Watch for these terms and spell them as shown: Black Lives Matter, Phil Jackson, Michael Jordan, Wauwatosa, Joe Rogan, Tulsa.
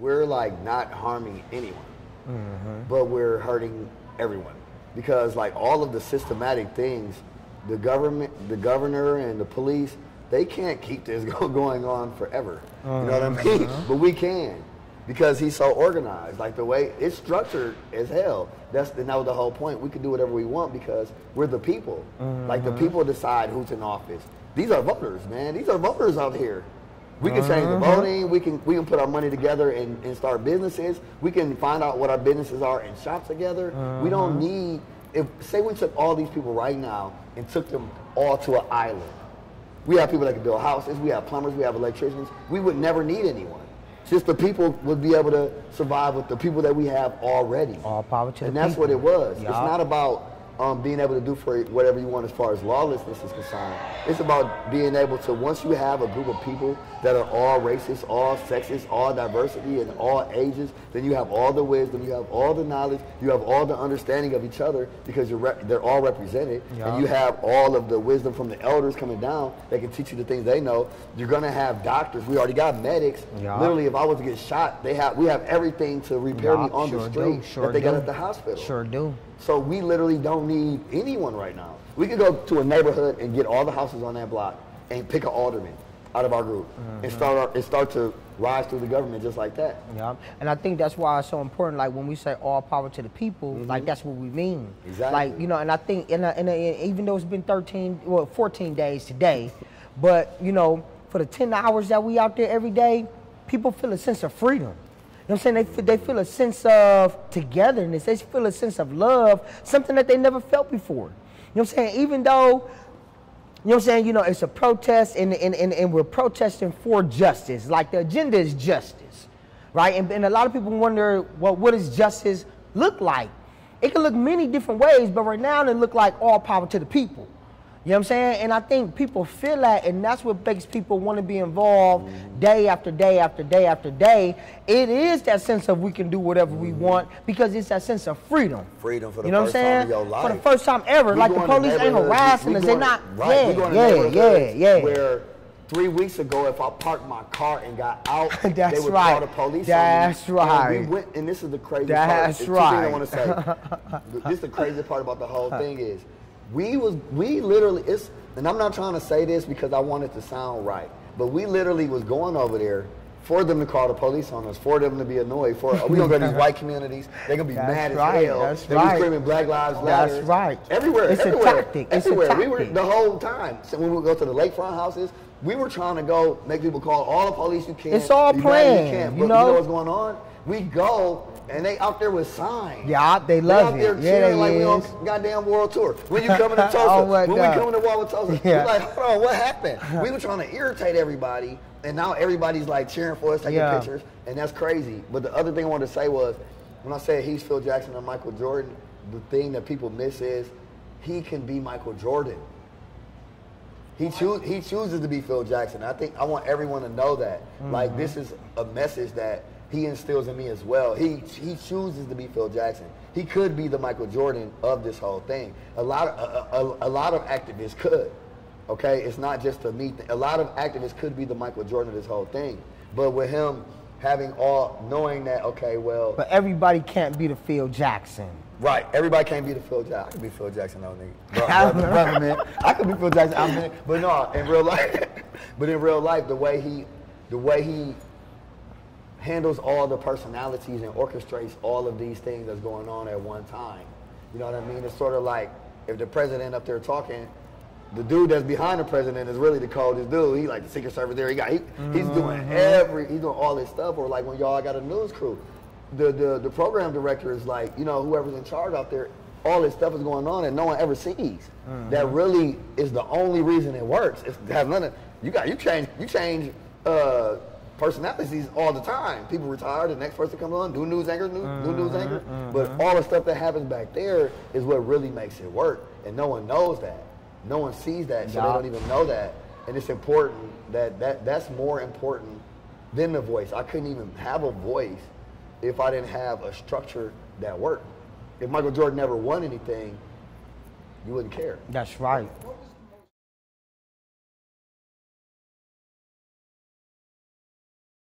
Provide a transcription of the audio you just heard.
we're like not harming anyone, but we're hurting everyone, because like all of the systematic things, the government, the governor and the police, they can't keep this going on forever. You know what I mean? But we can, because he's so organized. Like the way it's structured as hell. That was the whole point. We can do whatever we want because we're the people. Like the people decide who's in office. These are voters, man. These are voters out here. We can change the voting. We can put our money together and start businesses. We can find out what our businesses are and shop together. We don't need, say we took all these people right now and took them all to an island. We have people that can build houses. We have plumbers. We have electricians. We would never need anyone. Just the people would be able to survive with the people that we have already. All power to the people. And that's what it was. It's not about being able to do for whatever you want as far as lawlessness is concerned. It's about being able to, once you have a group of people that are all racist, all sexist, all diversity, and all ages, then you have all the wisdom, you have all the knowledge, you have all the understanding of each other, because they're all represented, and you have all of the wisdom from the elders coming down that can teach you the things they know. You're going to have doctors. We already got medics. Literally, if I was to get shot, we have everything to repair me on the street that they got at the hospital. So we literally don't need anyone right now. We could go to a neighborhood and get all the houses on that block and pick an alderman out of our group and start to rise through the government just like that. And I think that's why it's so important. Like when we say all power to the people, like that's what we mean. Like, you know, and I think even though it's been 14 days today, but you know, for the 10 hours that we out there every day, people feel a sense of freedom. You know what I'm saying? They feel a sense of togetherness. They feel a sense of love, something that they never felt before. You know what I'm saying? Even though, you know what I'm saying, you know, it's a protest and we're protesting for justice. Like the agenda is justice, right? And a lot of people wonder, well, what does justice look like? It can look many different ways, but right now it looks like all power to the people. You know what I'm saying? And I think people feel that, and that's what makes people want to be involved day after day after day after day. It is that sense of we can do whatever we want, because it's that sense of freedom. Freedom for the first time in your life. For the first time ever. Like the police ain't harassing us. They're not. Yeah. Where 3 weeks ago, if I parked my car and got out, they would call the police. And we went, and this is the crazy part. Two things I want to say. This is the crazy part about the whole thing is, we literally, and I'm not trying to say this because I want it to sound right, but we literally was going over there for them to call the police on us, for them to be annoyed, we gonna go to these white communities, they're gonna be mad as hell, they're screaming Black Lives Matter. Everywhere, it's everywhere. A tactic. Everywhere. We were, the whole time, so when we would go to the lakefront houses, we were trying to go make people call all the police you can. It's all planned, you know what's going on? We go, and they out there with signs. They love it. They out there cheering like we on goddamn world tour. When you coming to Tulsa, we coming to Wauwatosa, we're like, hold on, what happened? We were trying to irritate everybody, and now everybody's like cheering for us, taking pictures, and that's crazy. But the other thing I wanted to say was, when I said he's Phil Jackson and Michael Jordan, the thing that people miss is he can be Michael Jordan. He chooses to be Phil Jackson. I think I want everyone to know that. Like this is a message that he instills in me as well. He chooses to be Phil Jackson. He could be the Michael Jordan of this whole thing. A lot of activists could, okay? It's not just a me thing. A lot of activists could be the Michael Jordan of this whole thing. But with him having all, knowing that, okay, well. But everybody can't be the Phil Jackson. Right, everybody can't be the Phil Jackson. I could be Phil Jackson, though, nigga. Brother, man. I could be Phil Jackson, but no, in real life, the way he handles all the personalities and orchestrates all of these things that's going on at one time. You know what I mean? It's sort of like if the president up there talking, the dude that's behind the president is really the coldest dude. He like the Secret Service there. He's doing all this stuff. Or like when y'all got a news crew, the program director is like, you know, whoever's in charge out there, all this stuff is going on and no one ever sees. That really is the only reason it works. It has nothing. You change personalities all the time. People retire, the next person comes on, new news anchor. But all the stuff that happens back there is what really makes it work. And no one knows that. No one sees that, so they don't even know that. And it's important that's more important than the voice. I couldn't even have a voice if I didn't have a structure that worked. If Michael Jordan never won anything, you wouldn't care. That's right.